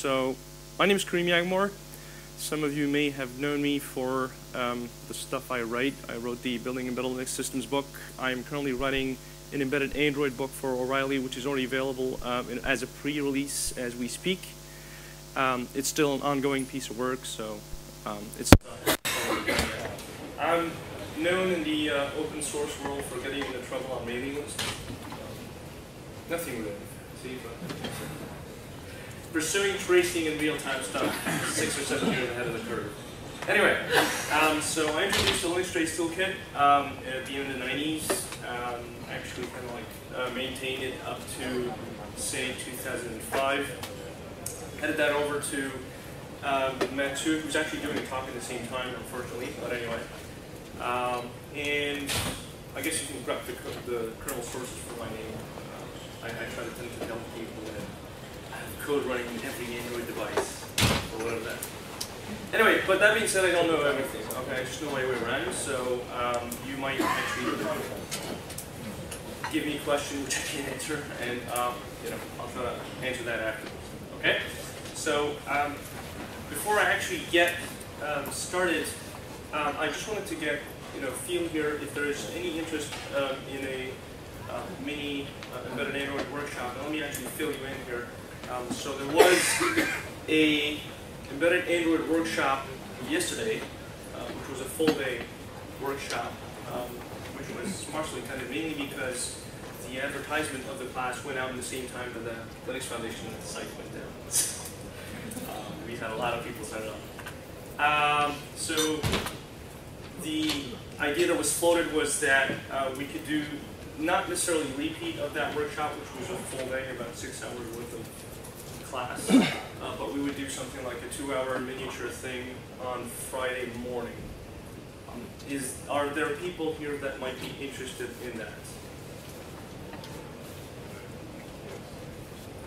So my name is Karim Yagmour. Some of you may have known me for the stuff I write. I wrote the Building Embedded Linux Systems book. I'm currently writing an embedded Android book for O'Reilly, which is already available as a pre-release as we speak. It's still an ongoing piece of work, so it's... I'm known in the open source world for getting into trouble on mailing lists. Nothing really. See, but pursuing tracing and real-time stuff 6 or 7 years ahead of the curve. Anyway, so I introduced the Linux Trace Toolkit at the end of the 90s. Actually kind of like maintained it up to, say, 2005. Headed that over to Mathieu, who's actually doing a talk at the same time, unfortunately, but anyway. And I guess you can grab the kernel sources for my name. I try to tend to tell people that I have code running in every Android device, or whatever that. Anyway, but that being said, I don't know everything. Okay, I just know my way around, so you might actually give me a question which I can't answer, and you know, I'll try to answer that afterwards. Okay? So before I actually get started, I just wanted to get a feel here if there is any interest in a mini embedded Android workshop. And let me actually fill you in here. So there was a embedded Android workshop yesterday, which was a full-day workshop, which was partially kind of mainly because the advertisement of the class went out at the same time that the Linux Foundation site went down. We had a lot of people sign up. So the idea that was floated was that we could do not necessarily a repeat of that workshop, which was a full day, about 6 hours worth of class, but we would do something like a 2-hour miniature thing on Friday morning. Are there people here that might be interested in that?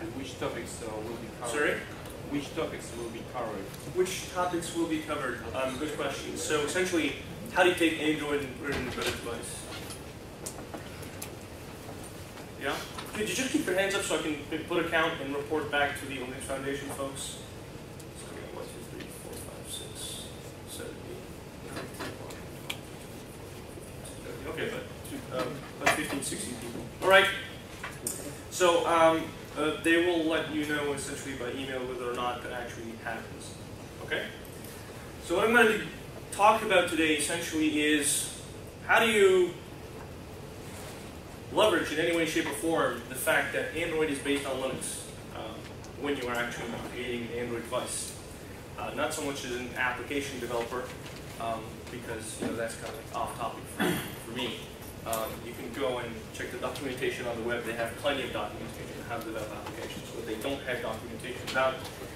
And which topics will be covered? Sorry? Which topics will be covered? Which topics will be covered? Good question. So essentially, how do you take Android and put it in a better device? Yeah? Could you just keep your hands up so I can put a count and report back to the Linux Foundation folks? So we got 1, 2, 3, 4, 5, 6, 7, 8, 9, 10, 11, 12, 13, 14. Okay, about 15, 16 people. All right. So they will let you know essentially by email whether or not that actually happens. Okay? So what I'm going to talk about today essentially is how do you leverage in any way, shape, or form the fact that Android is based on Linux when you are actually creating an Android device. Not so much as an application developer, because that's kind of off topic for me. You can go and check the documentation on the web. They have plenty of documentation on how to develop applications. What they don't have documentation about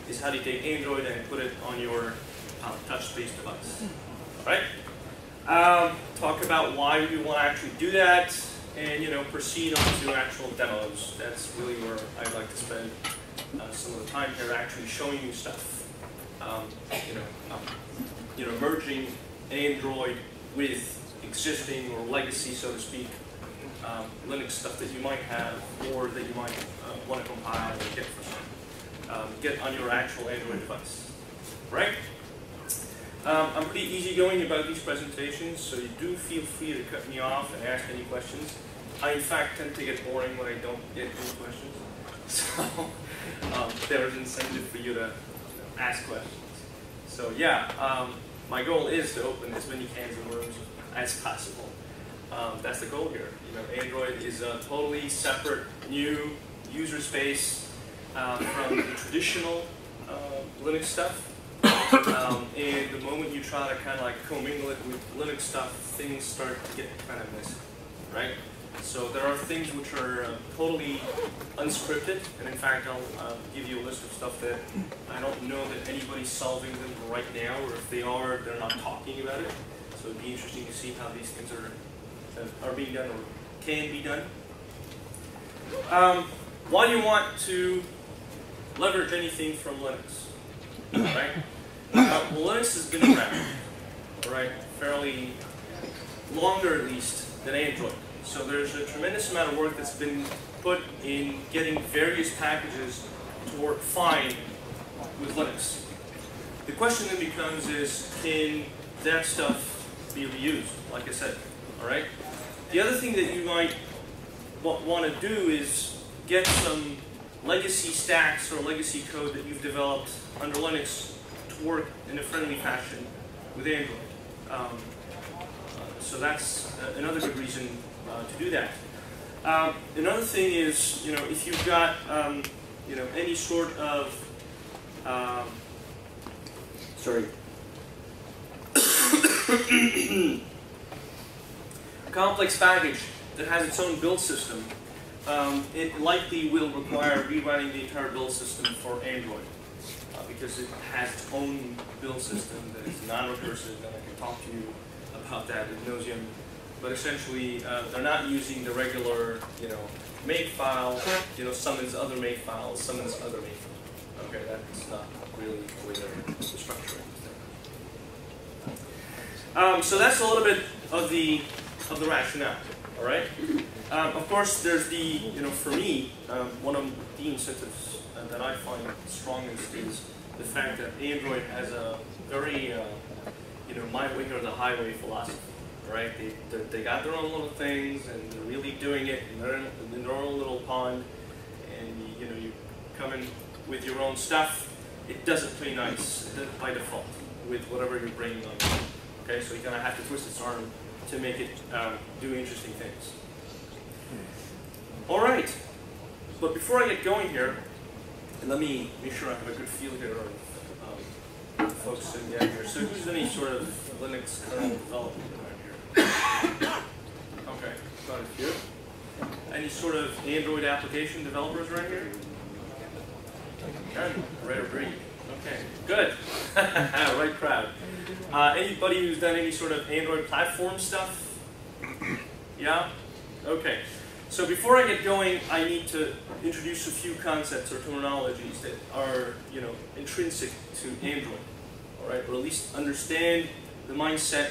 is how to take Android and put it on your touch-based device. All right? Talk about why we want to actually do that. And proceed on to actual demos. That's really where I'd like to spend some of the time here, actually showing you stuff. Merging Android with existing or legacy, so to speak, Linux stuff that you might have or that you might want to compile and get from get on your actual Android device, right? I'm pretty easygoing about these presentations, so you do feel free to cut me off and ask any questions. I, in fact, tend to get boring when I don't get any questions. So there's incentive for you to ask questions. So yeah, my goal is to open as many cans of worms as possible. That's the goal here. Android is a totally separate, new user space from the traditional Linux stuff. And the moment you try to kind of like commingle it with Linux stuff, things start to get kind of messy, right? So there are things which are totally unscripted, and in fact I'll give you a list of stuff that I don't know that anybody's solving them right now, or if they are, they're not talking about it. So it'd be interesting to see how these things are being done or can be done. Why do you want to leverage anything from Linux? Right? Well, Linux has been around, right, fairly longer at least than Android. So there's a tremendous amount of work that's been put in getting various packages to work fine with Linux. The question then becomes is, can that stuff be reused, like I said, all right? The other thing that you might want to do is get some legacy stacks or legacy code that you've developed under Linux to work in a friendly fashion with Android. So that's another good reason to do that. Another thing is, you know, if you've got, you know, any sort of, complex package that has its own build system, it likely will require rewriting the entire build system for Android because it has its own build system that is non-recursive, and I can talk to you about that ad nauseum. But essentially, they're not using the regular, you know, makefile, you know, summons other makefiles, summons other makefile. Okay, that's not really the way they're structuring things. So that's a little bit of the rationale. All right. Of course, there's the, you know, for me, one of the incentives that I find strongest is the fact that Android has a very, you know, my way or the highway philosophy. Right? They got their own little things, and they're really doing it in their own little pond. And you know, you come in with your own stuff. It doesn't play nice by default with whatever you're bringing on. Okay, so you kind of have to twist its arm to make it do interesting things. All right, but before I get going here, and let me make sure I have a good feel here of folks sitting down here. So who's any sort of Linux kernel development? Okay, got a few. Any sort of Android application developers right here? Rare breed. Okay, good. Right crowd. Anybody who's done any sort of Android platform stuff? Yeah? Okay. So before I get going, I need to introduce a few concepts or terminologies that are, you know, intrinsic to Android. All right, or at least understand the mindset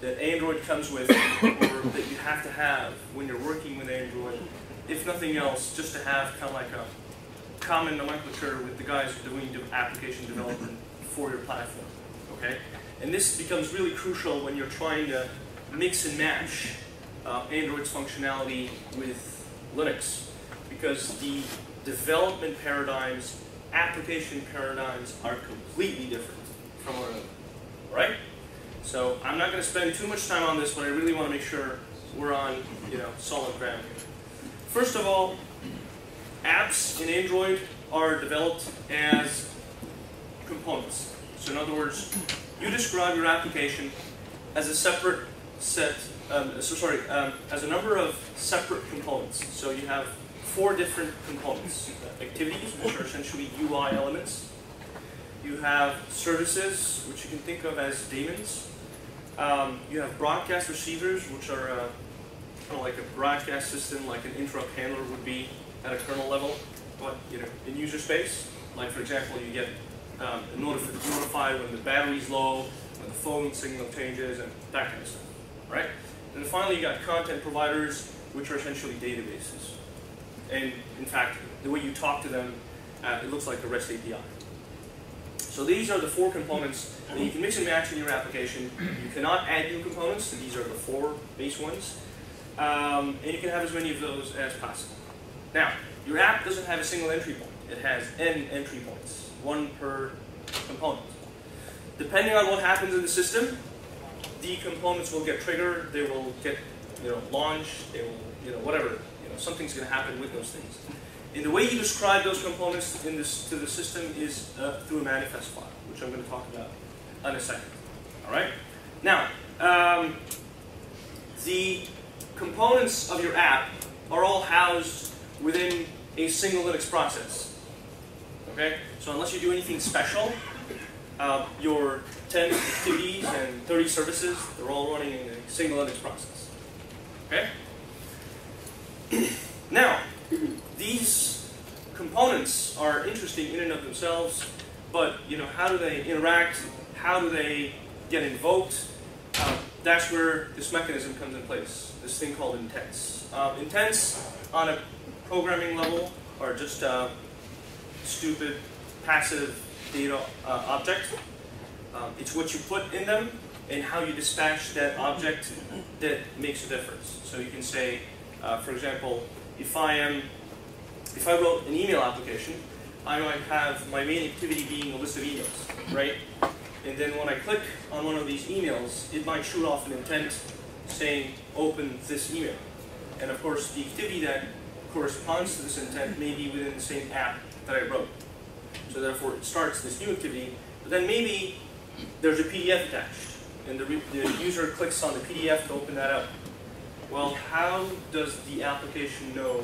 that Android comes with, or that you have to have when you're working with Android, if nothing else, just to have kind of like a common nomenclature with the guys who are doing application development for your platform, okay? And this becomes really crucial when you're trying to mix and match Android's functionality with Linux, because the development paradigms, application paradigms are completely different from one another, right? So I'm not going to spend too much time on this, but I really want to make sure we're on, you know, solid ground here. First of all, apps in Android are developed as components. So in other words, you describe your application as a separate set, as a number of separate components. So you have four different components: activities, which are essentially UI elements. You have services, which you can think of as daemons. You have broadcast receivers, which are kind of like a broadcast system, like an interrupt handler would be at a kernel level, but you know, in user space. Like for example, you get notified when the battery's low, when the phone signal changes, and that kind of stuff, right? And then finally, you got content providers, which are essentially databases. And in fact, the way you talk to them, it looks like the REST API. So these are the four components that you can mix and match in your application. You cannot add new components, so these are the four base ones. And you can have as many of those as possible. Now, your app doesn't have a single entry point. It has n entry points, one per component. Depending on what happens in the system, the components will get triggered, they will get, you know, launched, they will, you know, whatever. You know, something's going to happen with those things. And the way you describe those components in this, to the system is through a manifest file, which I'm going to talk about in a second. All right. Now, the components of your app are all housed within a single Linux process. Okay. So unless you do anything special, your 10 activities and 30 services, they're all running in a single Linux process. Okay. Now, these components are interesting in and of themselves, but you know, how do they interact? How do they get invoked? That's where this mechanism comes in place. This thing called intents. Intents on a programming level are just stupid, passive data object. It's what you put in them and how you dispatch that object that makes a difference. So you can say, for example, if I wrote an email application, I might have my main activity being a list of emails, right? And then when I click on one of these emails, it might shoot off an intent saying, open this email. And of course, the activity that corresponds to this intent may be within the same app that I wrote. So therefore, it starts this new activity, but then maybe there's a PDF attached, and the user clicks on the PDF to open that up. Well, how does the application know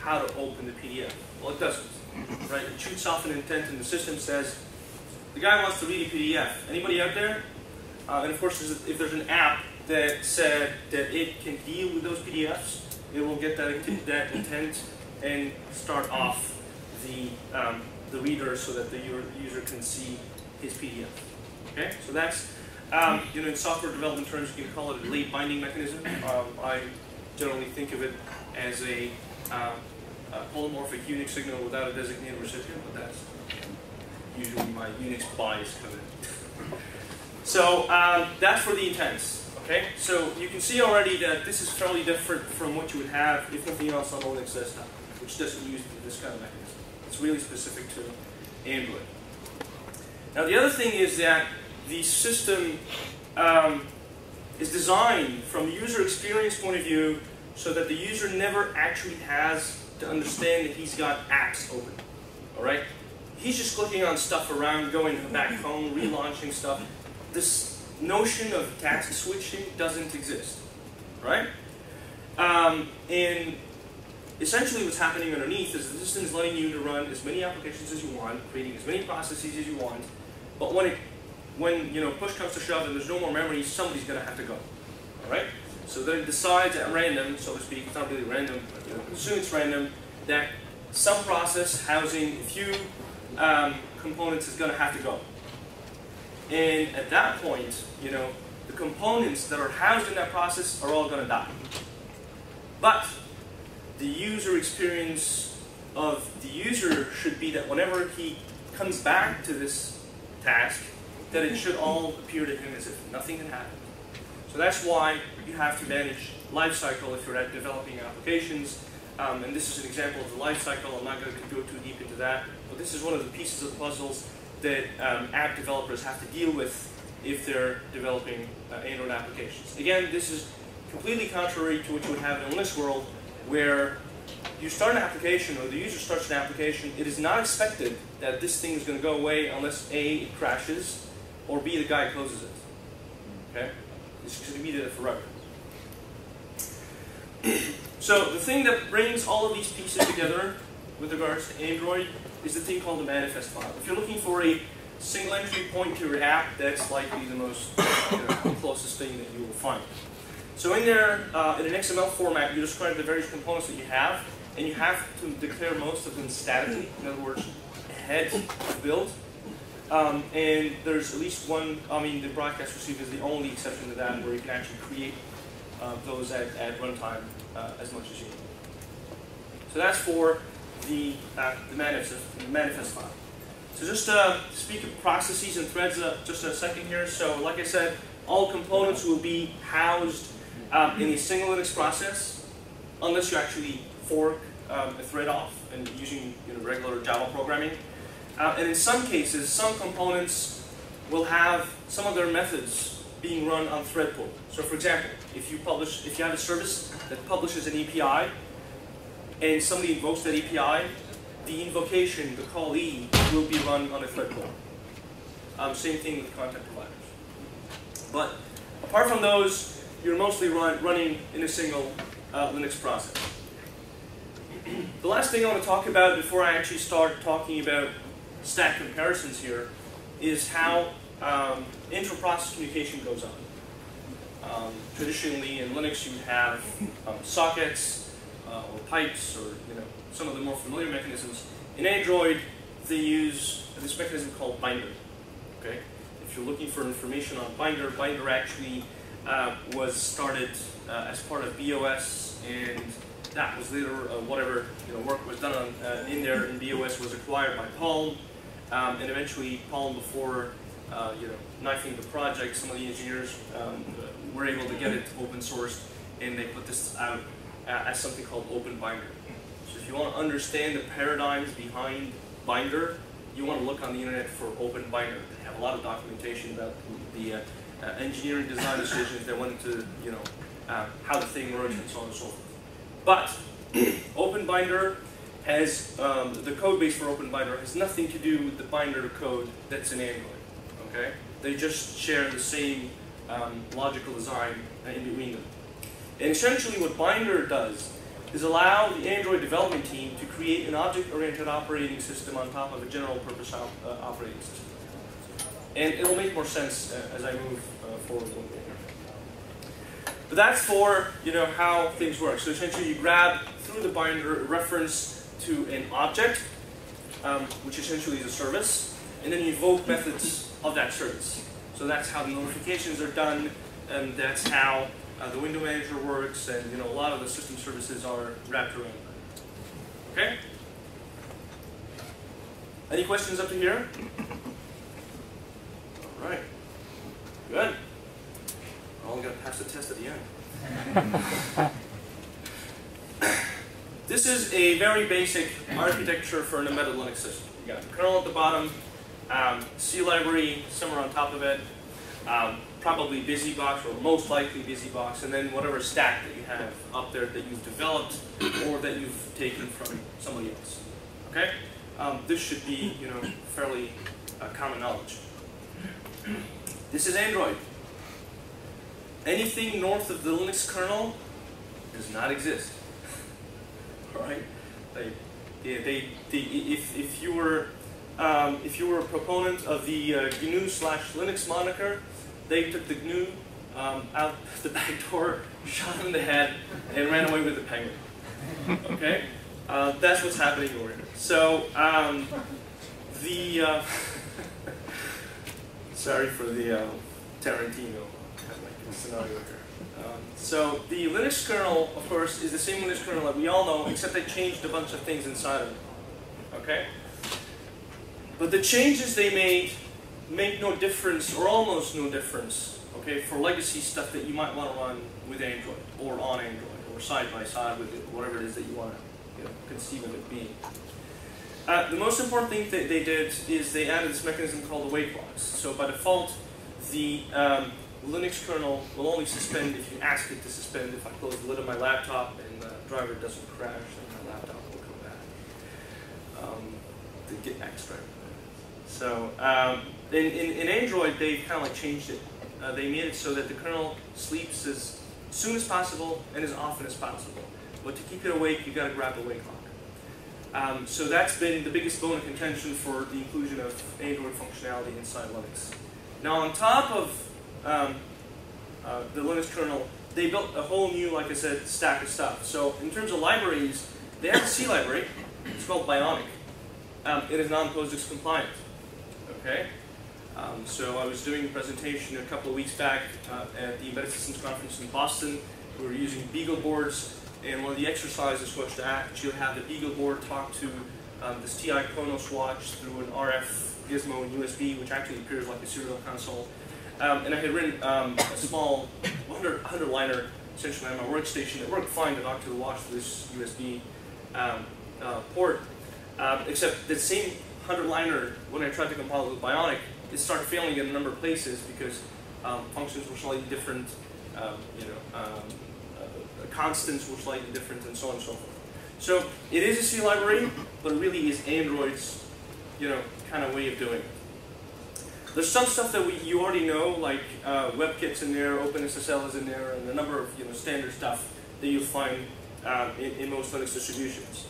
how to open the PDF? Well, it doesn't, right? It shoots off an intent, and the system says, the guy wants to read a PDF. Anybody out there? And of course, if there's an app that said that it can deal with those PDFs, it will get that intent and start off the reader so that the user can see his PDF. Okay, so that's you know, in software development terms, you can call it a late binding mechanism. I generally think of it as a polymorphic Unix signal without a designated recipient, but that's usually my Unix bias coming in. So that's for the intents. Okay, so you can see already that this is fairly different from what you would have if nothing else on Linux desktop, which doesn't use this kind of mechanism. It's really specific to Android. Now the other thing is that the system is designed from the user experience point of view so that the user never actually has to understand that he's got apps open, all right? He's just clicking on stuff around, going back home, relaunching stuff. This notion of task switching doesn't exist, right? And essentially what's happening underneath is the system is letting you to run as many applications as you want, creating as many processes as you want, but when you know, push comes to shove and there's no more memory, somebody's going to have to go, all right? So then it decides at random, so to speak, it's not really random, but you know, assume it's random, that some process housing a few components is going to have to go. And at that point, you know, the components that are housed in that process are all going to die. But the user experience of the user should be that whenever he comes back to this task, that it should all appear to him as if nothing had happened. So that's why you have to manage lifecycle if you're developing applications. And this is an example of the lifecycle. I'm not going to go too deep into that, but this is one of the pieces of puzzles that app developers have to deal with if they're developing Android applications. Again, this is completely contrary to what you would have in the Linux world, where you start an application or the user starts an application, it is not expected that this thing is going to go away unless A, it crashes, or B, the guy closes it. Okay? It's going to be there forever. So the thing that brings all of these pieces together with regards to Android is the thing called the manifest file. If you're looking for a single entry point to your app, that's likely the most closest thing that you will find. So in there, in an XML format, you describe the various components that you have, and you have to declare most of them statically, in other words, ahead of build. And there's at least one, I mean, the broadcast receiver is the only exception to that, where you can actually create those at runtime as much as you need. So that's for the manifest file. So just speak of processes and threads just a second here. So like I said, all components will be housed in a single Linux process, unless you actually fork a thread off and using regular Java programming. And in some cases, some components will have some of their methods being run on thread pool. So for example, if you have a service that publishes an API, and somebody invokes that API, the invocation, the callee, will be run on a thread pool. Same thing with content providers. But apart from those, you're mostly running in a single Linux process. The last thing I want to talk about before I actually start talking about stack comparisons here is how inter-process communication goes on. Traditionally in Linux you have sockets, or pipes, or some of the more familiar mechanisms. In Android, they use this mechanism called Binder. Okay, if you're looking for information on Binder, Binder actually was started as part of BOS, and that was later whatever work was done in there. And BOS was acquired by Palm, and eventually Palm, before you know, knifing the project, some of the engineers were able to get it open sourced, and they put this out as something called OpenBinder. So if you want to understand the paradigms behind Binder, you want to look on the internet for OpenBinder. They have a lot of documentation about the engineering design decisions that went into, you know, how the thing works and so on and so forth. But OpenBinder has, the code base for OpenBinder has nothing to do with the binder code that's in Android, okay? They just share the same logical design in between them. And essentially what Binder does is allow the Android development team to create an object-oriented operating system on top of a general-purpose operating system. And it'll make more sense as I move forward a little bit here. But that's for, you know, how things work. So essentially you grab, through the binder, a reference to an object, which essentially is a service, and then you invoke methods of that service. So that's how the notifications are done, and that's how the window manager works, and, you know, a lot of the system services are wrapped around that. Okay? Any questions up to here? All right. Good. We're all going to pass the test at the end. This is a very basic architecture for an embedded Linux system. You got the kernel at the bottom, C library somewhere on top of it, probably BusyBox, or most likely BusyBox, and then whatever stack that you have up there that you've developed or that you've taken from somebody else. Okay, this should be, you know, fairly common knowledge. This is Android. Anything north of the Linux kernel does not exist. All right, if you were a proponent of the GNU/Linux moniker, they took the GNU out the back door, shot him in the head, and ran away with the penguin. Okay? That's what's happening over here. So, sorry for the Tarantino scenario here. So, the Linux kernel, of course, is the same Linux kernel that we all know, except they changed a bunch of things inside of it. Okay? But the changes they made make no difference, or almost no difference, okay, for legacy stuff that you might want to run with Android, or on Android, or side by side with it, whatever it is that you want to, you know, conceive of it being. The most important thing that they did is they added this mechanism called the wait blocks. So by default, the Linux kernel will only suspend if you ask it to suspend. If I close the lid of my laptop and the driver doesn't crash, then my laptop will come back. The get X driver. So, in Android, they kind of like changed it. They made it so that the kernel sleeps as soon as possible and as often as possible. But to keep it awake, you've got to grab the wake clock. So that's been the biggest bone of contention for the inclusion of Android functionality inside Linux. Now, on top of the Linux kernel, they built a whole new, like I said, stack of stuff. So in terms of libraries, they have a C library. It's called Bionic. It is non-POSIX compliant. Okay, so I was doing a presentation a couple of weeks back at the Embedded Systems Conference in Boston. We were using Beagle boards, and one of the exercises was to actually have the Beagle board talk to this TI Kronos watch through an RF gizmo and USB, which actually appears like a serial console. And I had written a small underliner essentially on my workstation that worked fine to talk to the watch through this USB port, except the same underliner, when I tried to compile it with Bionic, it started failing in a number of places because functions were slightly different, constants were slightly different, and so on and so forth. So it is a C library, but it really is Android's, you know, kind of way of doing it. There's some stuff that you already know, like WebKit's in there, OpenSSL is in there, and a number of, you know, standard stuff that you'll find in most Linux distributions.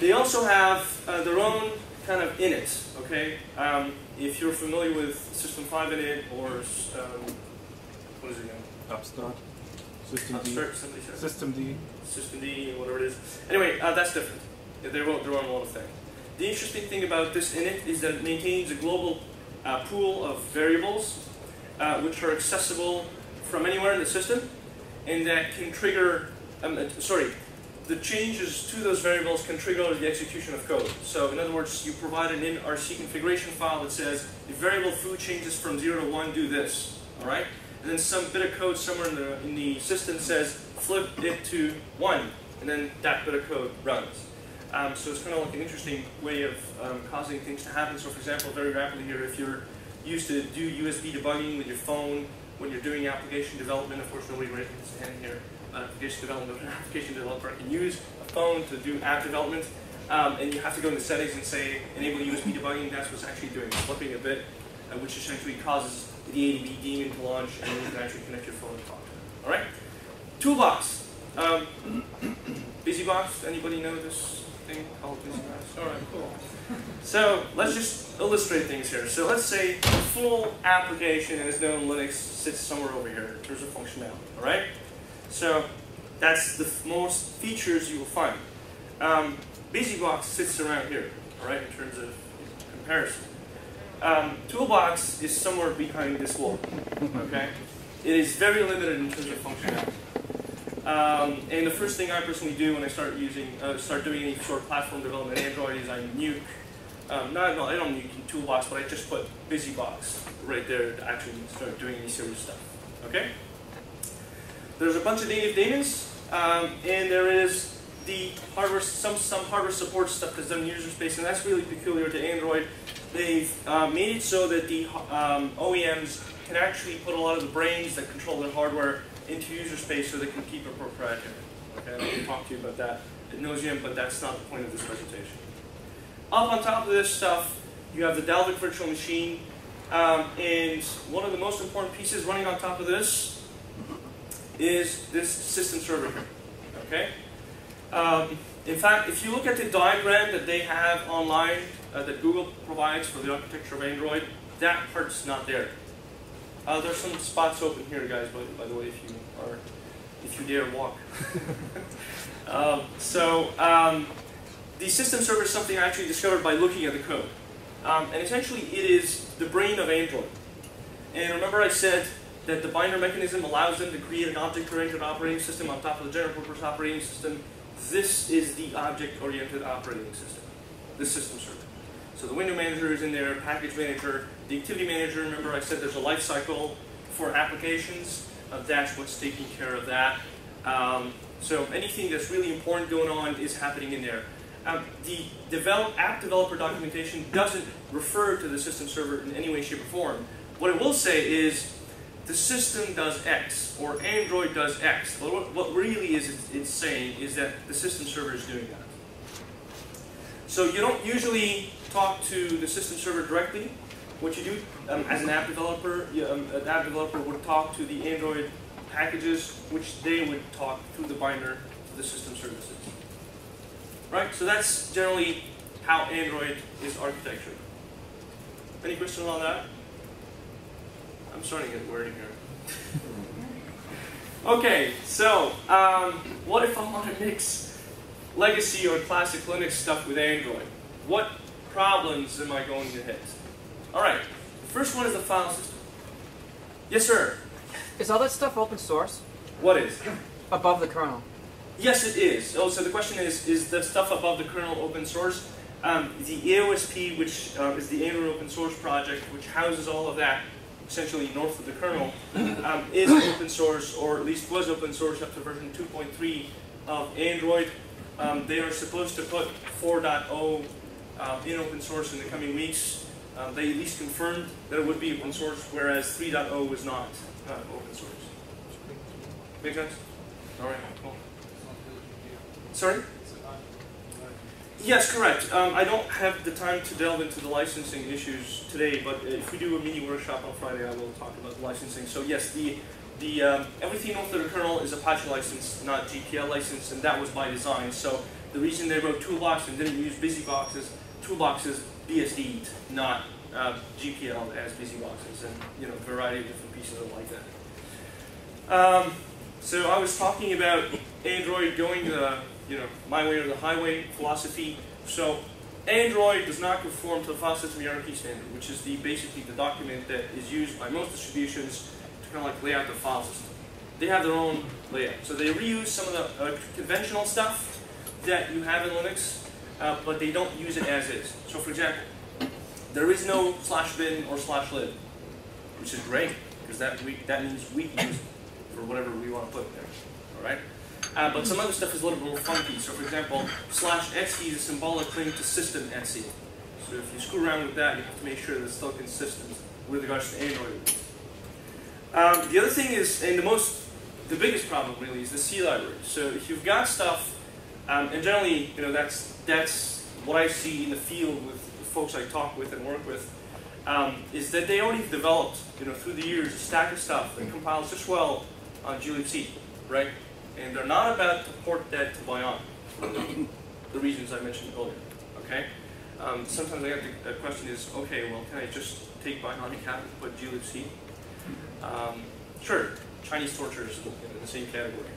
They also have their own kind of init, okay? If you're familiar with System 5 init or what is it again? Upstart. System D, whatever it is. Anyway, that's different. Yeah, they wrote their own little thing. The interesting thing about this init is that it maintains a global pool of variables which are accessible from anywhere in the system, and that can trigger. the changes to those variables can trigger the execution of code. So in other words, you provide an inrc configuration file that says, if variable foo changes from 0 to 1, do this. All right? And then some bit of code somewhere in the system says, flip it to 1, and then that bit of code runs. So it's kind of like an interesting way of causing things to happen. So for example, very rapidly here, if you're used to do USB debugging with your phone, when you're doing application development, of course nobody raises his hand here, application development, an application developer can use a phone to do app development, and you have to go into settings and say, enable USB debugging. That's what's actually doing, flipping a bit, which essentially causes the ADB daemon to launch, and then you can actually connect your phone and talk to it. All right? Toolbox. BusyBox, anybody know this thing called BusyBox? All right, cool. So let's just illustrate things here. So let's say a full application as known in Linux sits somewhere over here in terms of functionality, all right? So that's the most features you will find. BusyBox sits around here, all right, in terms of comparison. Toolbox is somewhere behind this wall, okay? It is very limited in terms of functionality. And the first thing I personally do when I start doing any sort of platform development in Android is I nuke. I don't nuke in Toolbox, but I just put BusyBox right there to actually start doing any serious stuff. Okay? There's a bunch of native daemons, and there is the hardware, some hardware support stuff that's done in user space, and that's really peculiar to Android. They've made it so that the OEMs can actually put a lot of the brains that control their hardware into user space so they can keep it proprietary. Okay, I'm going to talk to you about that ad nauseum, but that's not the point of this presentation. Up on top of this stuff, you have the Dalvik virtual machine, and one of the most important pieces running on top of this is this system server here. Okay? In fact, if you look at the diagram that they have online, that Google provides for the architecture of Android, that part's not there. There's some spots open here, guys, by the way, if you dare walk. The system server is something I actually discovered by looking at the code. And essentially, it is the brain of Android. And remember I said that the binder mechanism allows them to create an object-oriented operating system on top of the general-purpose operating system. This is the object-oriented operating system, the system server. So the window manager is in there, package manager, the activity manager. Remember I said there's a life cycle for applications. That's what's taking care of that. So anything that's really important going on is happening in there. The app developer documentation doesn't refer to the system server in any way, shape, or form. What it will say is the system does X, or Android does X. But what really is it's saying is that the system server is doing that. So you don't usually talk to the system server directly. What you do as an app developer, an app developer would talk to the Android packages, which they would talk through the binder to the system services. Right? So that's generally how Android is architectured. Any questions on that? I'm starting to get wordy here. Okay, so what if I want to mix legacy or classic Linux stuff with Android? What problems am I going to hit? All right, the first one is the file system. Yes, sir? Is all that stuff open source? What is? Above the kernel. Yes, it is. Oh, so the question is the stuff above the kernel open source? The AOSP, which is the Android Open Source Project, which houses all of that, essentially north of the kernel, is open source, or at least was open source up to version 2.3 of Android. They are supposed to put 4.0 in open source in the coming weeks. They at least confirmed that it would be open source, whereas 3.0 was not open source. Make sense? All right, cool. Sorry? Yes, correct. I don't have the time to delve into the licensing issues today, but if we do a mini workshop on Friday, I will talk about licensing. So yes, the everything north of the kernel is Apache license, not GPL license, and that was by design. So the reason they wrote Toolbox and didn't use BusyBox is Toolbox is BSD, not GPL as BusyBoxes, and you know, a variety of different pieces of like that. So I was talking about Android going the my way or the highway philosophy. So Android does not conform to the file system hierarchy standard, which is basically the document that is used by most distributions to kind of like lay out the file system. they have their own layout. So they reuse some of the conventional stuff that you have in Linux, but they don't use it as is. So for example, there is no /bin or /lib, which is great, because that means we use it for whatever we want to put there, all right? But some other stuff is a little bit more funky. So for example, /se is a symbolic claim to system se. So if you screw around with that, you have to make sure that it's still consistent with regards to Android. The other thing is, and the biggest problem really, is the C library. So if you've got stuff, and generally, you know, that's what I see in the field with the folks I talk with and work with, is that they already developed, you know, through the years, a stack of stuff that compiles just well on glibc, right? And they're not about to port that to Bionic for the reasons I mentioned earlier, okay? Sometimes I have the question is, okay, well, can I just take Bionic out and put glibc? Sure, Chinese torture is in the same category.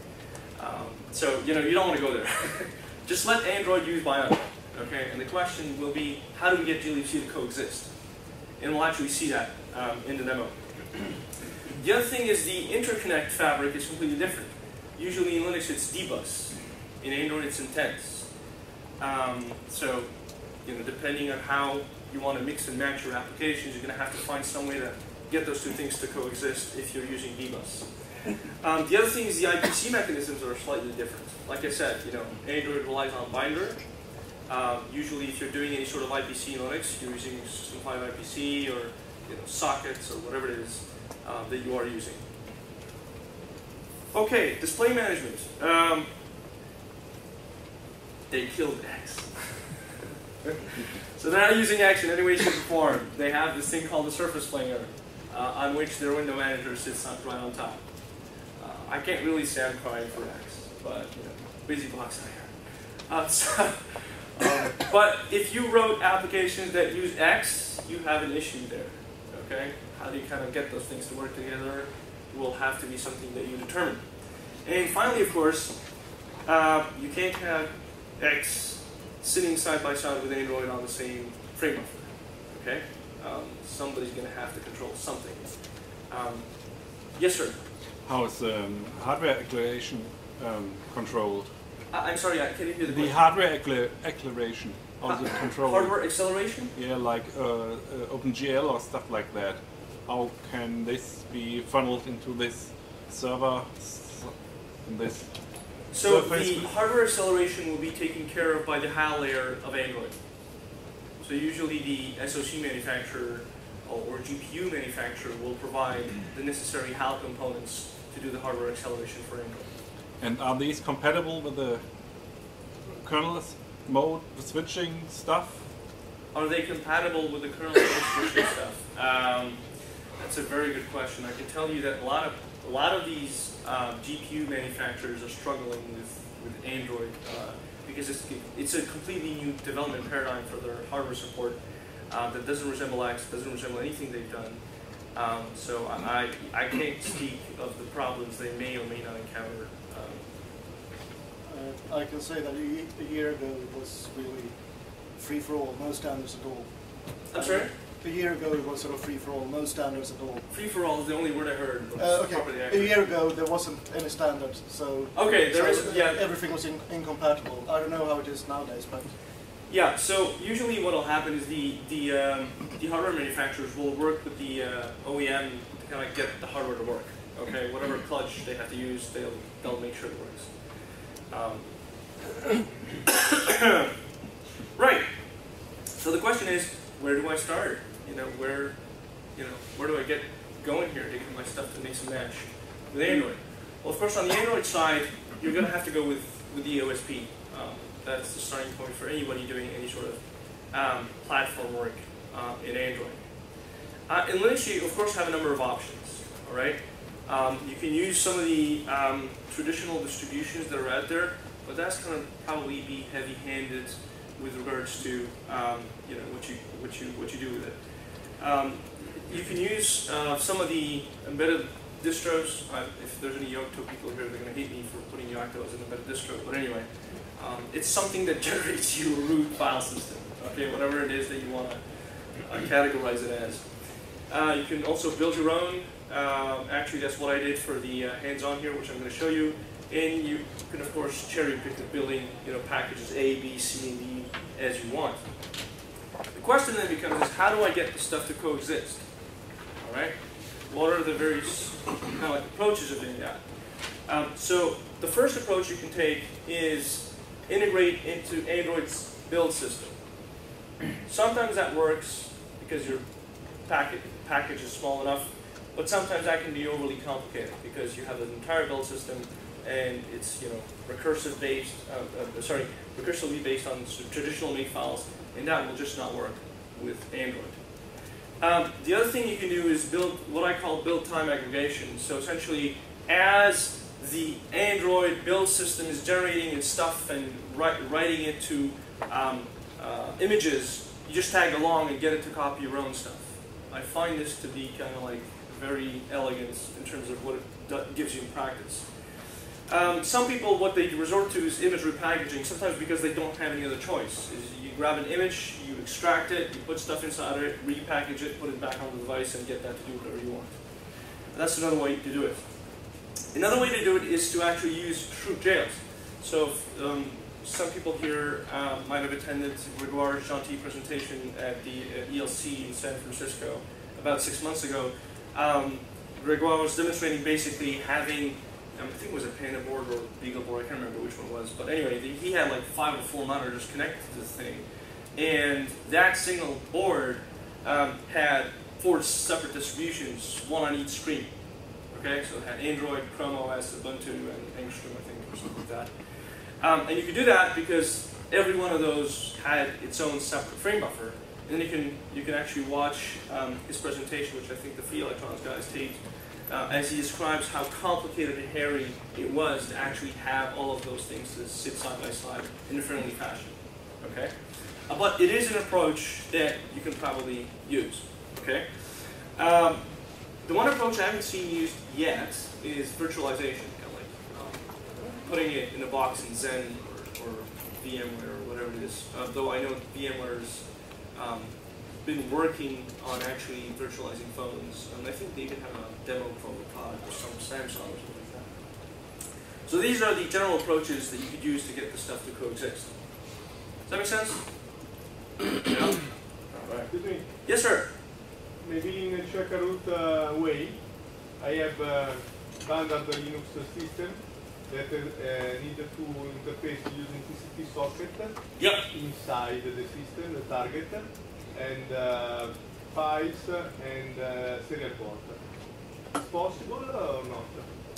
So, you know, you don't want to go there. Just let Android use Bionic, okay? And the question will be, how do we get glibc to coexist? And we'll actually see that in the demo. The other thing is the interconnect fabric is completely different. Usually in Linux it's dbus, in Android it's intents. So, you know, depending on how you want to mix and match your applications, you're going to have to find some way to get those two things to coexist if you're using dbus. The other thing is the IPC mechanisms are slightly different. Like I said, you know, Android relies on Binder. Usually if you're doing any sort of IPC in Linux, you're using System 5 IPC or, you know, sockets or whatever it is that you are using. Okay, display management. They killed X. So they're not using X in any way, shape, or form. They have this thing called the surface planer, on which their window manager sits right on top. I can't really say I'm crying for X, but you know, BusyBox I am. But if you wrote applications that use X, you have an issue there. Okay, how do you kind of get those things to work together? Will have to be something that you determine. And finally, of course, you can't have X sitting side by side with Android on the same framework. Okay, somebody's going to have to control something. Yes, sir. How is the hardware acceleration controlled? I'm sorry, I can't hear the question. The hardware acceleration of the controller. Hardware acceleration? Yeah, like OpenGL or stuff like that. How can this be funneled into this server? So the hardware acceleration will be taken care of by the HAL layer of Android. So usually the SoC manufacturer or GPU manufacturer will provide the necessary HAL components to do the hardware acceleration for Android. And are these compatible with the kernel mode switching stuff? Are they compatible with the kernel mode switching stuff? That's a very good question. I can tell you that a lot of these GPU manufacturers are struggling with Android because it's a completely new development paradigm for their hardware support that doesn't resemble X, doesn't resemble anything they've done. So I can't speak of the problems they may or may not encounter. I can say that a year ago it was really free for all, no standards at all. I'm sorry? A year ago, it was sort of free-for-all, no standards at all. Free-for-all is the only word I heard. Okay. A year ago, there wasn't any standards, so okay, there is, yeah. Everything was incompatible. I don't know how it is nowadays, but yeah. So usually, what will happen is the hardware manufacturers will work with the OEM to kind of get the hardware to work. Okay, whatever clutch they have to use, they'll make sure it works. Right. So the question is, where do I start? You know, where do I get going here to get my stuff to mix and match with Android? Well, of course, on the Android side, you're going to have to go with the AOSP. That's the starting point for anybody doing any sort of platform work in Android. In Linux, you, of course, have a number of options, all right? You can use some of the traditional distributions that are out there, but that's going to probably be heavy-handed with regards to you know, what you do with it. You can use some of the embedded distros. If there's any Yocto people here, they're going to hate me for putting Yocto as an embedded distro. But anyway, it's something that generates you a root file system. Okay, whatever it is that you want to categorize it as. You can also build your own Actually, that's what I did for the hands-on here, which I'm going to show you. And you can, of course, cherry-pick the building packages A, B, C, and D as you want. The question then becomes is, how do I get the stuff to coexist? All right? What are the various approaches of doing that? So the first approach you can take is integrate into Android's build system. Sometimes that works because your package is small enough, but sometimes that can be overly complicated because you have an entire build system and it's recursively based on traditional makefiles, and that will just not work with Android. The other thing you can do is build what I call build time aggregation. So essentially, as the Android build system is generating its stuff and writing it to images, you just tag along and get it to copy your own stuff. I find this to be kind of like very elegant in terms of what it gives you in practice. Some people, what they resort to is image repackaging, sometimes because they don't have any other choice. You grab an image, you extract it, you put stuff inside of it, repackage it, put it back on the device, and get that to do whatever you want. And that's another way to do it. Another way to do it is to actually use true jails. So some people here might have attended Gregoire Chanti presentation at the ELC in San Francisco about 6 months ago. Gregoire was demonstrating basically having, I think it was a Panda board or Beagle board, I can't remember which one it was, but anyway, he had like 5 or 4 monitors connected to the thing, and that single board had 4 separate distributions, one on each screen. Okay, so it had Android, Chrome OS, Ubuntu, and Angstrom, I think, or something like that. And you can do that because every one of those had its own separate frame buffer. And then you can actually watch his presentation, which I think the Free Electrons guys taped, as he describes how complicated and hairy it was to actually have all of those things to sit side by side in a friendly fashion. Okay, but it is an approach that you can probably use. Okay, the one approach I haven't seen used yet is virtualization, putting it in a box in Zen or VMware or whatever it is, though I know VMware's been working on actually virtualizing phones, and I think they even have a demo phone product or some Samsung or something like that. So these are the general approaches that you could use to get the stuff to coexist. Does that make sense? Yeah? All right. Excuse me. Yes, sir? Maybe in a Chakarut way, I have a standard Linux system that needed to interface using TCP socket. Yep. Inside the system, the target, and pipes and serial port. Is possible or not?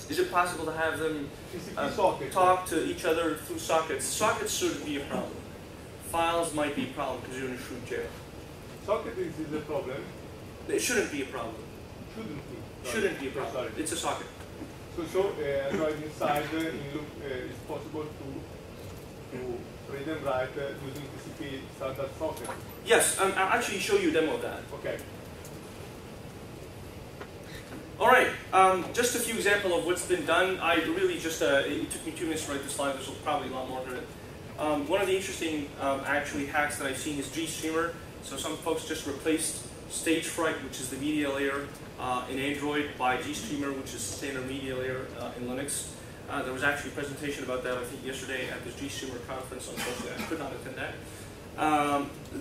Is it possible to have them talk to each other through sockets? Sockets shouldn't be a problem. Files might be a problem because you're in a shrewd jail. Socket is a problem? It shouldn't be a problem. Shouldn't be? Sorry. Shouldn't be a problem. Sorry. It's a socket. So right inside, it's possible to read and write using TCP standard socket. Yes, I'll actually show you a demo of that. Okay. All right, just a few examples of what's been done. I really just, it took me 2 minutes to write this slide. There's probably a lot more to it. One of the interesting, actually, hacks that I've seen is GStreamer. So some folks just replaced Stagefright, which is the media layer in Android, by GStreamer, which is the standard media layer in Linux. There was actually a presentation about that, I think, yesterday at the GStreamer conference. Unfortunately, I could not attend that.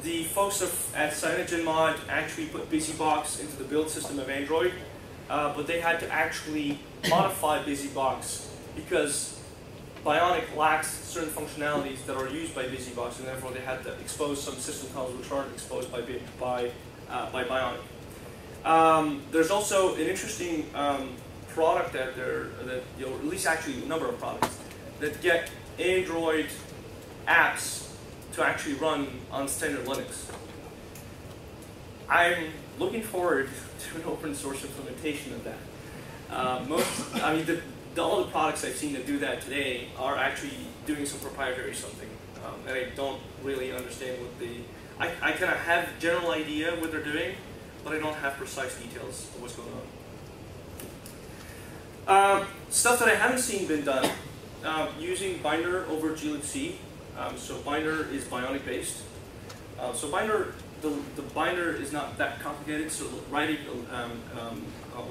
The folks at CyanogenMod actually put BusyBox into the build system of Android, but they had to actually modify BusyBox because Bionic lacks certain functionalities that are used by BusyBox, and therefore they had to expose some system calls which aren't exposed by Bionic. There's also an interesting product out there, or at least actually a number of products, that get Android apps to actually run on standard Linux. I'm looking forward to an open source implementation of that. All the products I've seen that do that today are actually doing some proprietary something, and I don't really understand what the... I kind of have a general idea what they're doing, but I don't have precise details of what's going on. Stuff that I haven't seen been done, using Binder over glibc. So Binder is Bionic based. So Binder, the Binder is not that complicated, so writing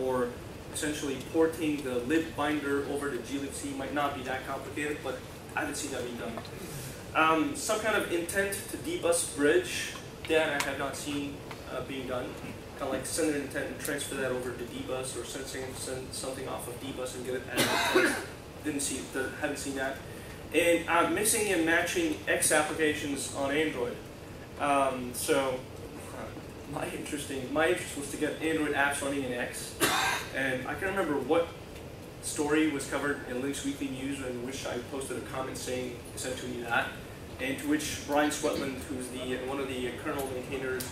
or essentially porting the libbinder over to glibc might not be that complicated, but I haven't seen that being done. Some kind of intent to dbus bridge that I have not seen being done. Kind of like send an intent and transfer that over to dbus, or send something off of dbus and get it added. Haven't seen that. And I'm mixing and matching X applications on Android. So my interest was to get Android apps running in X. And I can remember what story was covered in Linux Weekly News, in which I posted a comment saying essentially that, and to which Brian Swetland, who's one of the kernel maintainers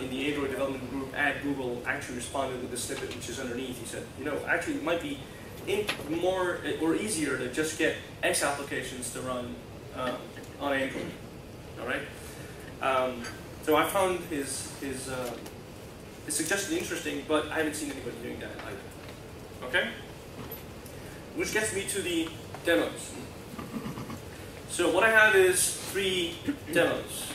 in the Android development group at Google, actually responded with a snippet which is underneath. He said, you know, actually it might be more or easier to just get X applications to run on Android. All right. So I found his suggestion interesting, but I haven't seen anybody doing that either. Okay. Which gets me to the demos. So what I have is 3 demos,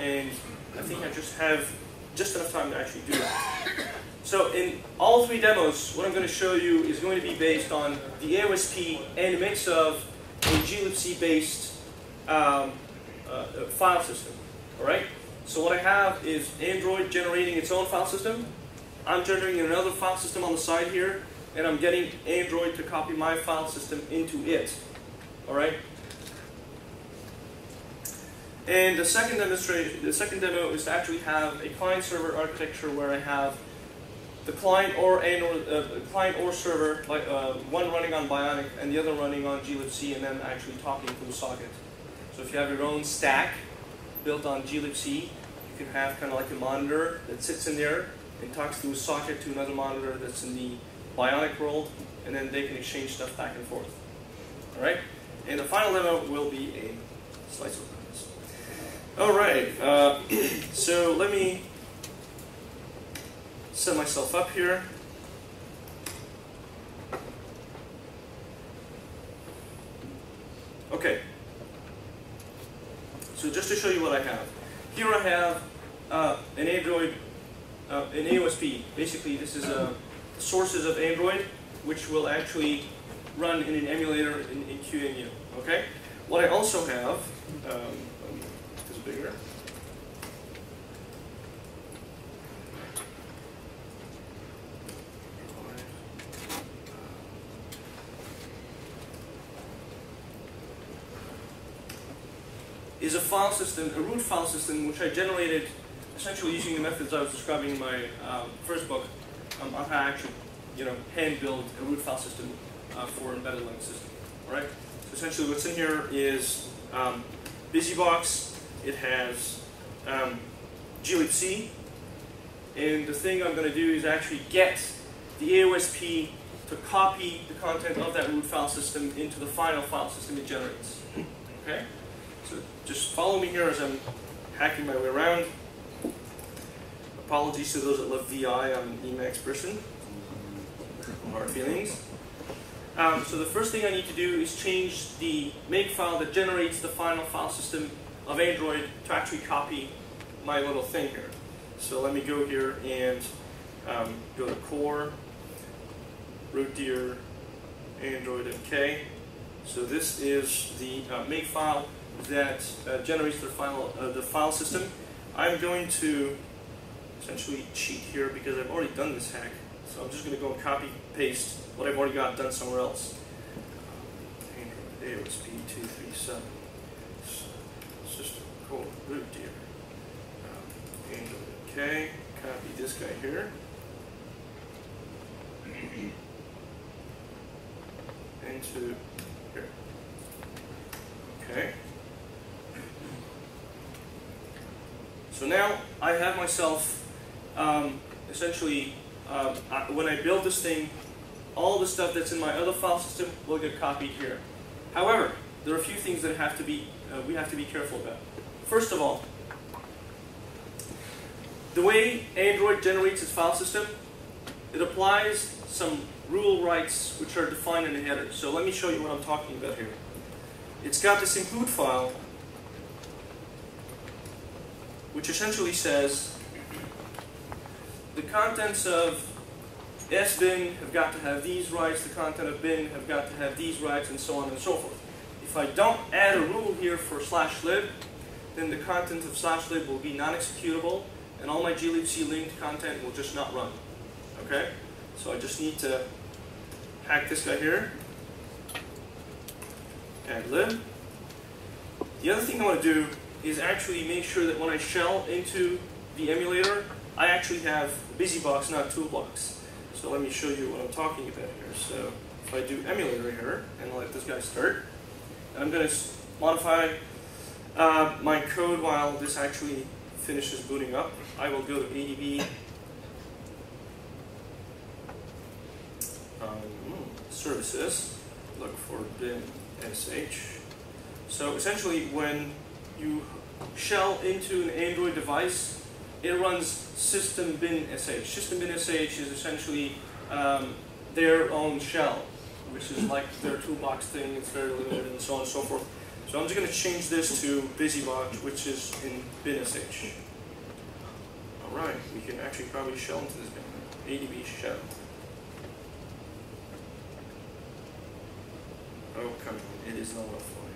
and I think I just have just enough time to actually do that. So in all 3 demos, what I'm going to show you is going to be based on the AOSP and a mix of a glibc-based file system. All right. So what I have is Android generating its own file system. I'm generating another file system on the side here, and I'm getting Android to copy my file system into it, all right? And the second demonstration, the second demo is to actually have a client-server architecture where I have the client or server, like one running on Bionic and the other running on glibc, and then actually talking to the socket. So if you have your own stack built on glibc, you can have kind of like a monitor that sits in there and talks through a socket to another monitor that's in the Bionic world, and then they can exchange stuff back and forth. All right, and the final demo will be a slice of this. All right, so let me set myself up here. Okay, so just to show you what I have, here I have an Android, an AOSP. Basically, this is a sources of Android, which will actually run in an emulator in QEMU. Okay. What I also have, let me make this bigger. Is a file system, a root file system, which I generated essentially using the methods I was describing in my first book. On how I actually, you know, hand build a root file system for embedded Linux system. All right. So essentially, what's in here is BusyBox. It has glibc, and the thing I'm going to do is actually get the AOSP to copy the content of that root file system into the final file system it generates. Okay. So just follow me here as I'm hacking my way around. Apologies to those that love VI, I'm an Emacs person. Hard feelings. So the first thing I need to do is change the makefile that generates the final file system of Android to actually copy my little thing here. So let me go here and go to core, rootdeer, Android MK. So this is the makefile that generates the file system. I'm going to essentially cheat here because I've already done this hack, so I'm just going to go and copy paste what I've already got done somewhere else. Android AOSP 237 system called rootdeer. Android okay, copy this guy here. Into here. Okay. So now I have myself. Essentially, when I build this thing, all the stuff that's in my other file system will get copied here. However, there are a few things that have to be we have to be careful about. First of all, the way Android generates its file system, it applies some rule rights which are defined in the header. So let me show you what I'm talking about here. It's got this include file, which essentially says the contents of S bin have got to have these rights, the content of bin have got to have these rights, and so on and so forth. If I don't add a rule here for slash lib, then the content of slash lib will be non-executable, and all my glibc linked content will just not run. Okay? So I just need to hack this guy here, add lib. The other thing I want to do is actually make sure that when I shell into the emulator, I actually have BusyBox, not Toolbox. So let me show you what I'm talking about here. So if I do emulator here, and I'll let this guy start, and I'm going to modify my code while this actually finishes booting up. I will go to ADB, services, look for bin sh. So essentially when you shell into an Android device, it runs system bin sh. System bin sh is essentially their own shell, which is like their toolbox thing. It's very limited and so on and so forth. So I'm just going to change this to BusyBox, which is in bin sh. Alright, we can actually probably shell into this guy. ADB shell. Oh, come on, it is not offline.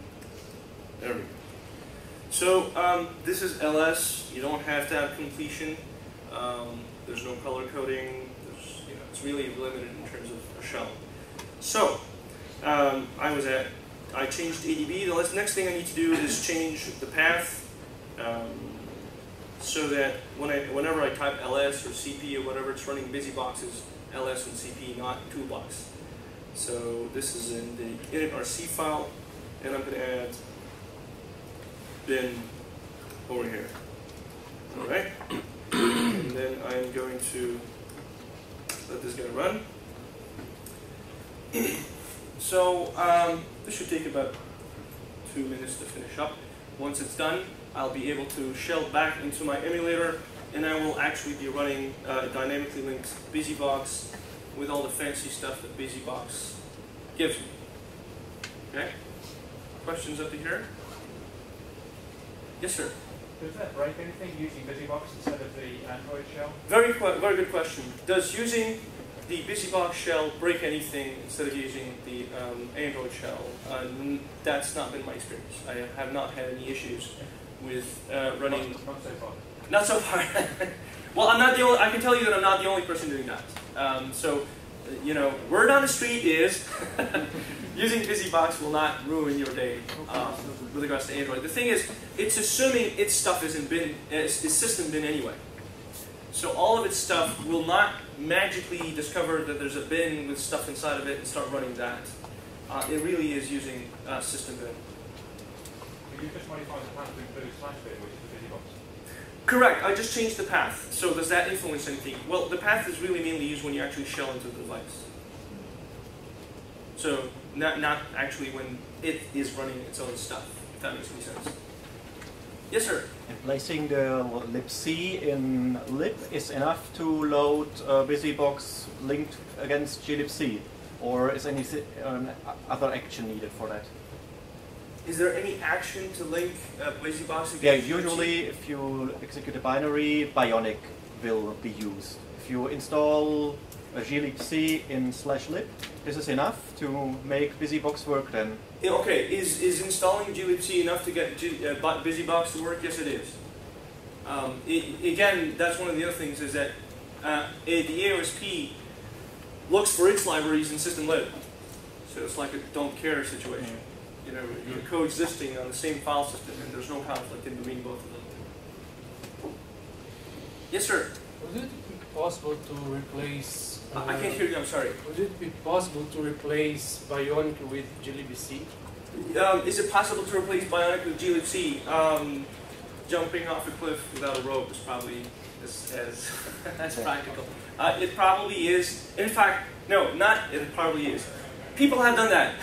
There we go. So this is LS. You don't have to have completion. There's no color coding. There's, you know, it's really limited in terms of a shell. So I changed ADB. The next thing I need to do is change the path so that whenever I type LS or CP or whatever, it's running BusyBoxes LS and CP, not Toolbox. So this is in the initrc file, and I'm going to add bin over here. All right, and then I'm going to let this guy run. So this should take about 2 minutes to finish up. Once it's done, I'll be able to shell back into my emulator, and I will actually be running a dynamically linked BusyBox with all the fancy stuff that BusyBox gives me. Okay? Questions up to here? Yes, sir? Does that break anything using BusyBox instead of the Android shell? Very good question. Does using the BusyBox shell break anything instead of using the Android shell? That's not been my experience. I have not had any issues with running... Not so far. Not so far. Well, I'm not the only, I can tell you that I'm not the only person doing that. So, you know, word on the street is using BusyBox will not ruin your day with regards to Android. The thing is, it's assuming its stuff is in bin, it's system bin anyway. So all of its stuff will not magically discover that there's a bin with stuff inside of it and start running that. It really is using system bin. But you just modified the path to include slash bin, which is the BusyBox. Correct, I just changed the path. So does that influence anything? Well, the path is really mainly used when you actually shell into the device. So not actually when it is running its own stuff, if that makes any sense. Yes, sir? Placing the libc in lib is enough to load BusyBox linked against glibc, or is any other action needed for that? Is there any action to link BusyBox against? Yeah, usually if you execute a binary, Bionic will be used. If you install a glibc in slash lib, this is enough to make BusyBox work then. Yeah, okay, is installing glibc enough to get BusyBox to work? Yes, it is. Again, that's one of the other things is that the AOSP looks for its libraries in system lib. So it's like a don't care situation. Mm-hmm. You know, you're coexisting on the same file system, and there's no conflict in between both of them. Yes, sir? Would it be possible to replace... I can't hear you, I'm sorry. Would it be possible to replace Bionic with glibc? Is it possible to replace Bionic with glibc? Jumping off a cliff without a rope is probably as practical. It probably is. In fact, no, not it probably is. People have done that.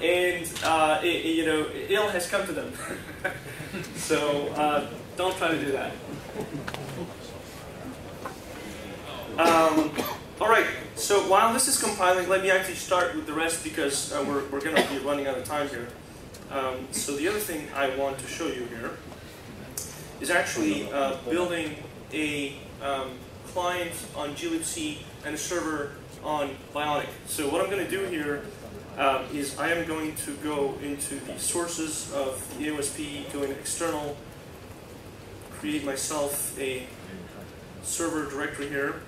You know, ill has come to them. So don't try to do that. All right. So while this is compiling, let me actually start with the rest because we're going to be running out of time here. So the other thing I want to show you here is actually building a client on glibc, and a server on Bionic. So what I'm going to do here is I am going to go into the sources of the AOSP, go into external, create myself a server directory here,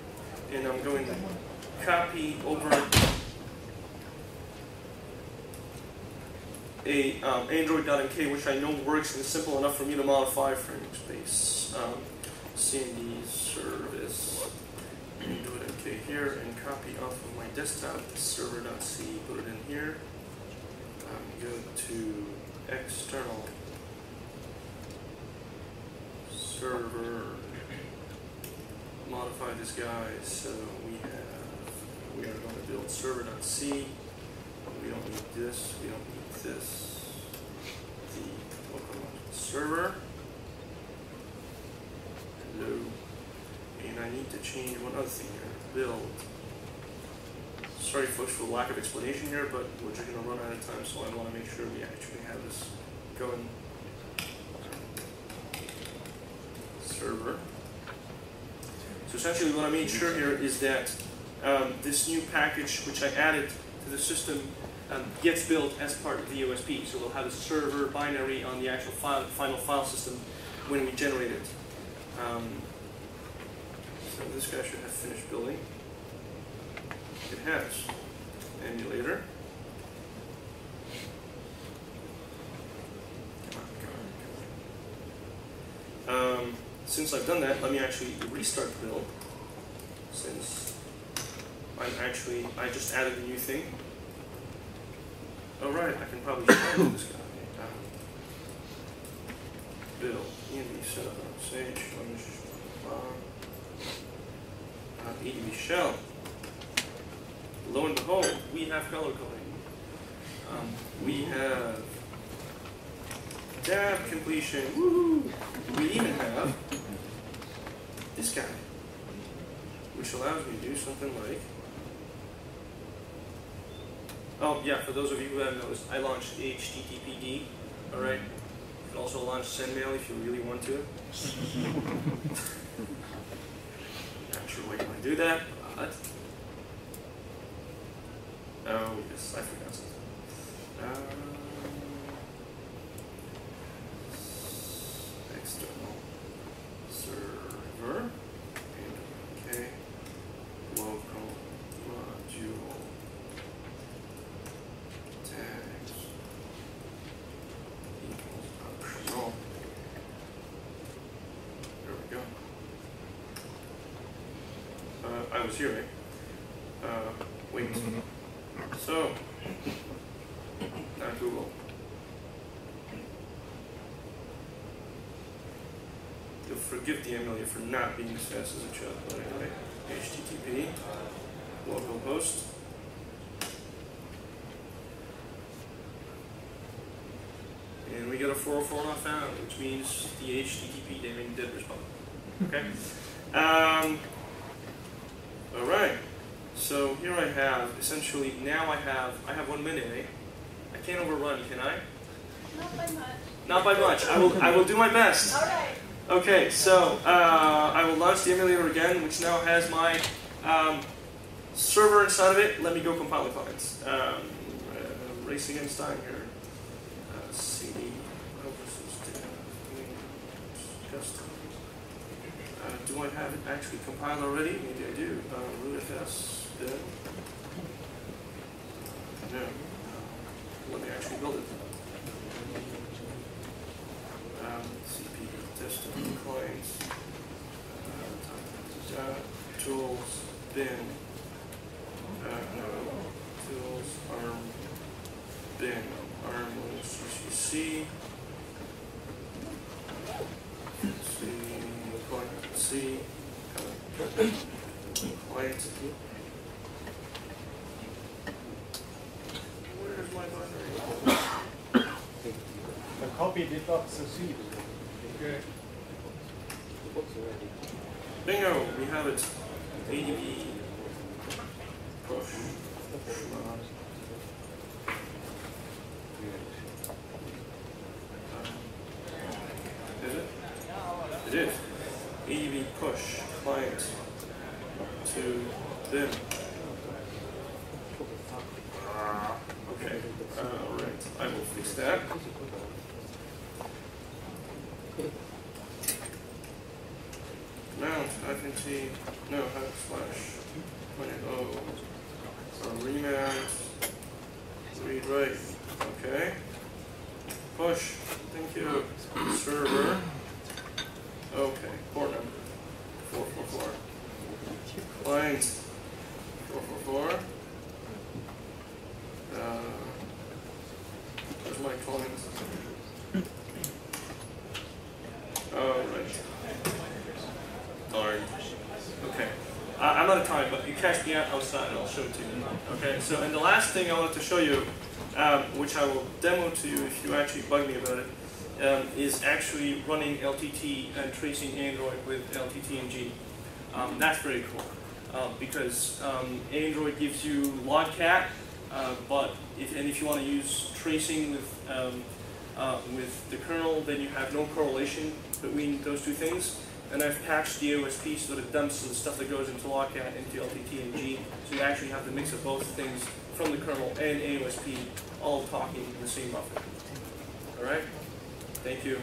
and I'm going to copy over a android.mk, which I know works and is simple enough for me to modify frame space. CMD service, android.mk here, and copy off of my desktop server.c, put it in here. Go to external server, modify this guy, so we are going to build server.c. We don't need this, we don't need this, the local server. Hello. And I need to change one other thing here. Build. Sorry folks for the lack of explanation here, but we're just going to run out of time, so I want to make sure we actually have this going. Server. So essentially what I made sure here is that this new package which I added to the system gets built as part of the AOSP, so we'll have a server binary on the actual file, final file system when we generate it. So this guy should have finished building. It has emulator. Since I've done that, let me actually restart the build. Since I just added a new thing. Oh right, I can probably find this guy. Build, EDB setup, sage, EDB shell. Lo and behold, we have color coding. We have tab completion. Woohoo! We even have this guy, which allows me to do something like. Oh yeah, for those of you who haven't noticed, I launched HTTPD, alright? You can also launch SendMail if you really want to. Not sure why you want to do that, but... Oh yes, I forgot something. External server. Okay. Local module. I was hearing. Wait. So, not Google. You'll forgive the emulator for not being as fast as a child, but anyway. HTTP, localhost. And we got a 404 not found, which means the HTTP daemon did respond. Okay? Alright, so here I have, essentially, now I have 1 minute, eh? I can't overrun, can I? Not by much. Not by much. I will do my best. Alright. Okay, so I will launch the emulator again, which now has my server inside of it. Let me go compile the clients. Race against time here. CD. Custom. Do I have it actually compiled already? Maybe I do. rootfs. No. Let me actually build it. CPU, desktop, clients, tools, bin. No. Tools, arm, bin, arm, CCC. C, client. Where's my binary? The copy did not succeed. Okay. Bingo, we have it. ADB push. Is it? It is. EV push client to them. Okay, alright, I will fix that. Mount, I can see, no, /.0, remount, read write, okay. Push, thank you, server, okay, port number, 444. Client, 444. Where's my client? Oh, right. Darn. Okay. I'm out of time, but you catch me out outside and I'll show it to you. Okay, so, and the last thing I wanted to show you, which I will demo to you if you actually bug me about it, is actually running LTT and tracing Android with LTTNG. That's pretty cool, because Android gives you LogCat, but if you want to use tracing with the kernel, then you have no correlation between those two things. And I've patched the AOSP so that it dumps the stuff that goes into LogCat into LTTNG, so you actually have the mix of both things from the kernel and AOSP all talking in the same buffer. All right, thank you.